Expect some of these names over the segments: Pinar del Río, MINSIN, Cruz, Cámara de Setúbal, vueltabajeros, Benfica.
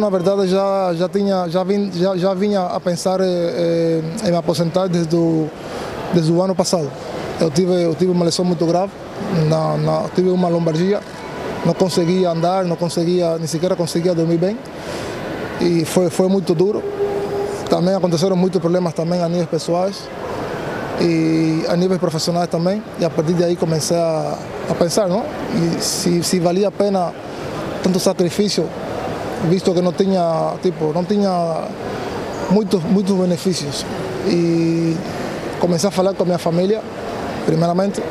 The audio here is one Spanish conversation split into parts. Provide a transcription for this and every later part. na verdade, já vinha a pensar em me aposentar desde o ano passado. Eu tive uma lesão muito grave, tive uma lombardia, não conseguia andar, não conseguia, nem sequer conseguia dormir bem, e foi muito duro. Também aconteceram muitos problemas também a níveis pessoais e a níveis profissionais também, e a partir daí comecei a pensar, não? E se valia a pena tanto sacrifício, visto que não tinha muitos benefícios. E comecei a falar com a minha família, primeiramente,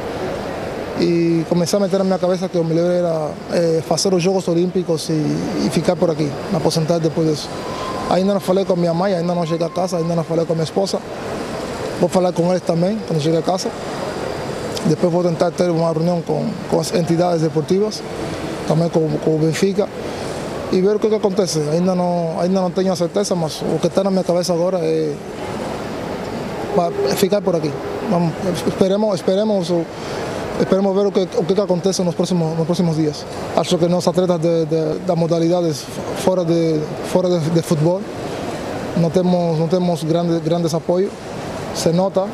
e comecei a meter na minha cabeça que o melhor era fazer os Jogos Olímpicos e ficar por aqui, me aposentar depois disso. Ainda não falei com a minha mãe, ainda não cheguei a casa, ainda não falei com a minha esposa. Vou falar com eles também quando cheguei a casa. Depois vou tentar ter uma reunião com as entidades deportivas, também com o Benfica, e ver o que acontece. Ainda não tenho certeza, mas o que está na minha cabeça agora é ficar por aquí. Vamos, esperemos ver o que acontece nos próximos días. Acho que los atletas de modalidades fuera de fútbol no tenemos grandes apoyos. Se nota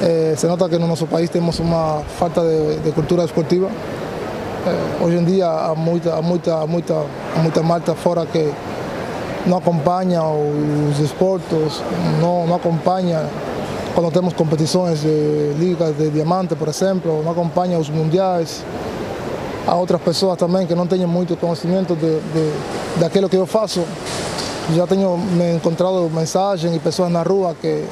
que en nuestro país tenemos una falta de cultura deportiva. Hoy en día hay mucha malta fuera que no acompaña los deportes, no acompaña cuando tenemos competiciones de ligas de diamante, por ejemplo, no acompaña los mundiales. A otras personas también que no tienen mucho conocimiento de aquello que yo hago. Ya me he encontrado mensajes y personas en la rua que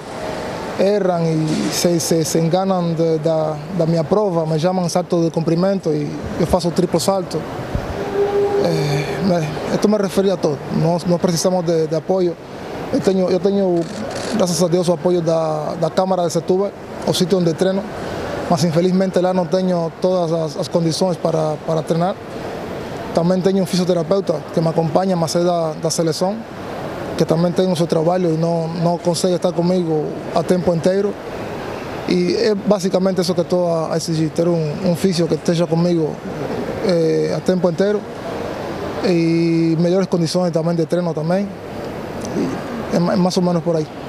erran y se enganan de mi prueba, me llaman salto de comprimento y yo hago triple salto. Esto me refería a todo, no precisamos de apoyo. Yo tengo, gracias a Dios, el apoyo de la Cámara de Setúbal, el sitio donde entreno, mas infelizmente lá no tengo todas las condiciones para entrenar. También tengo un fisioterapeuta que me acompaña, mas es de la selección, que también tiene su trabajo y no consigue estar conmigo a tiempo entero. Y es básicamente eso que todo a exigir, tener un fisio que esté conmigo a tiempo entero. Y mejores condiciones también de entreno también, y más o menos por ahí.